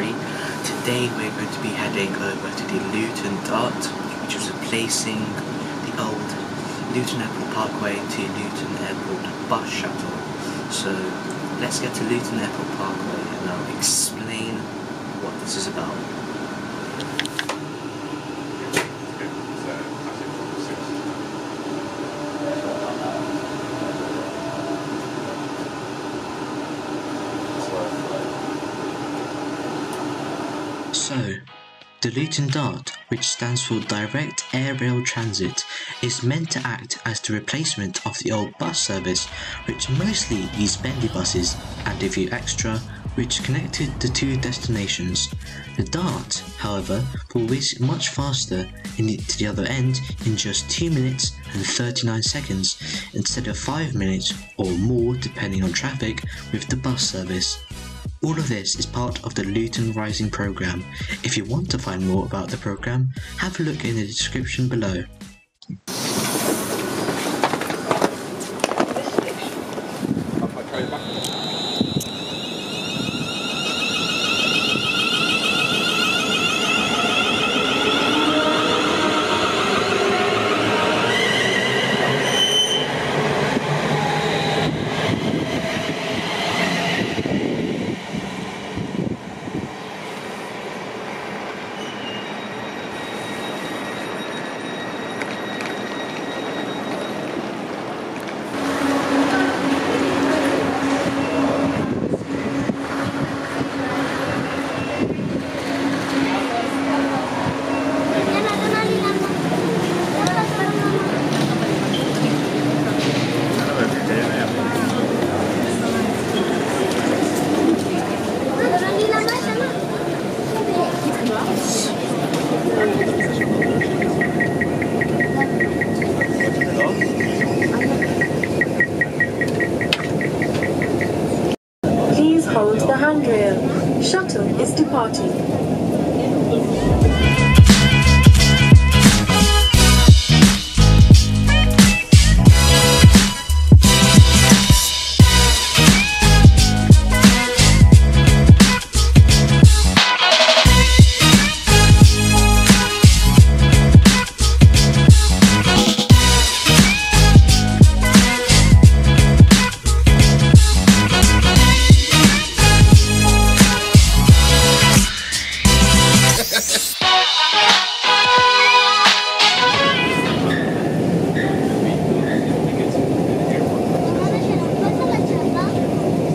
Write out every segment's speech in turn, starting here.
history. Today we're going to be heading over to the Luton dot, which is replacing the old Luton Airport Parkway to Luton Airport bus shuttle. So let's get to Luton Airport Parkway and I'll explain what this is about. So, the Luton DART, which stands for Direct Air Rail Transit, is meant to act as the replacement of the old bus service, which mostly used bendy buses and a few extra, which connected the two destinations. The DART, however, will whiz much faster to the other end in just 2 minutes and 39 seconds instead of 5 minutes or more depending on traffic with the bus service. All of this is part of the Luton Rising program. If you want to find more about the program, have a look in the description below. Please hold the handrail. Shuttle is departing.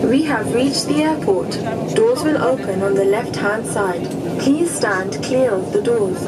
We have reached the airport. Doors will open on the left-hand side. Please stand clear of the doors.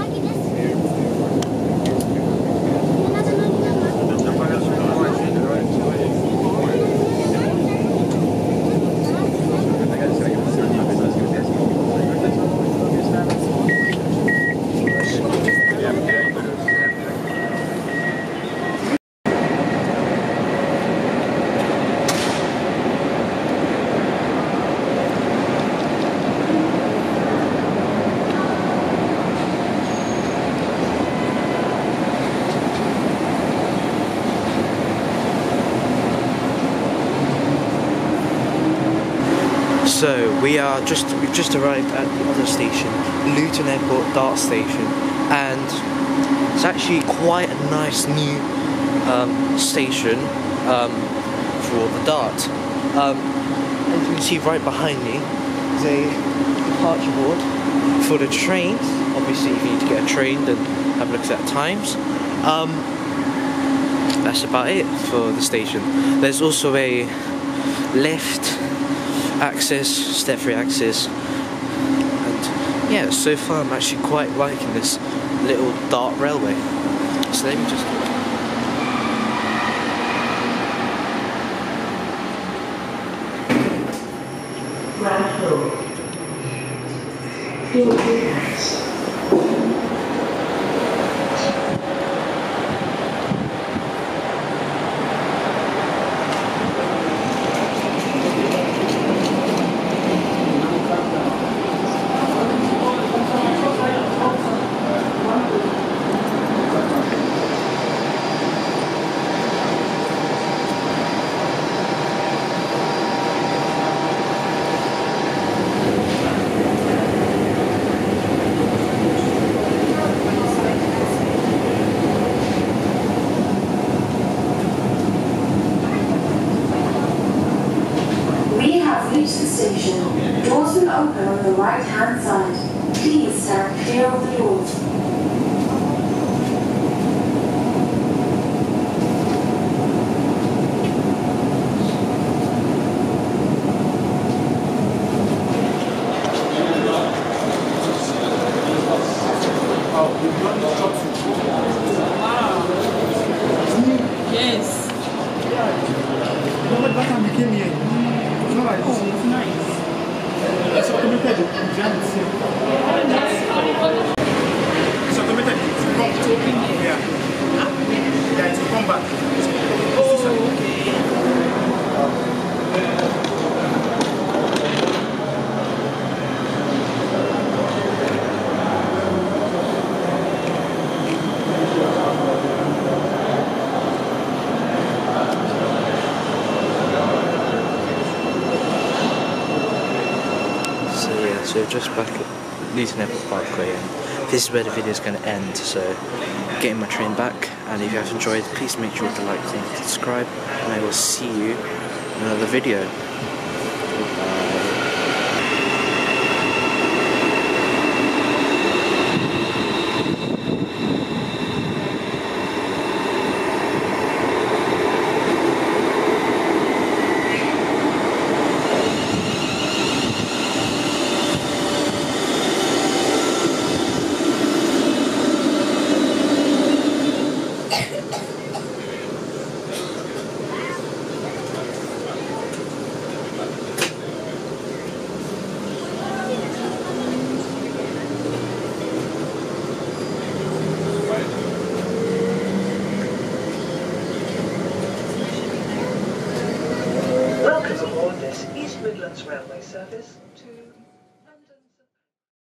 So we've just arrived at the other station, Luton Airport Dart Station, and it's actually quite a nice new station for the Dart. As you can see right behind me is a departure board for the trains. Obviously, if you need to get a train, then have a look at that times. That's about it for the station. There's also a left access, step-free access, and yeah, so far I'm actually quite liking this little Dart railway. So let me just go. right-hand side. Please turn clear of the road. So we're just back at Luton Airport Parkway, and this is where the video is going to end, so getting my train back. And if you have enjoyed, please make sure to like, comment, and subscribe, and I will see you in another video. Midlands Railway service to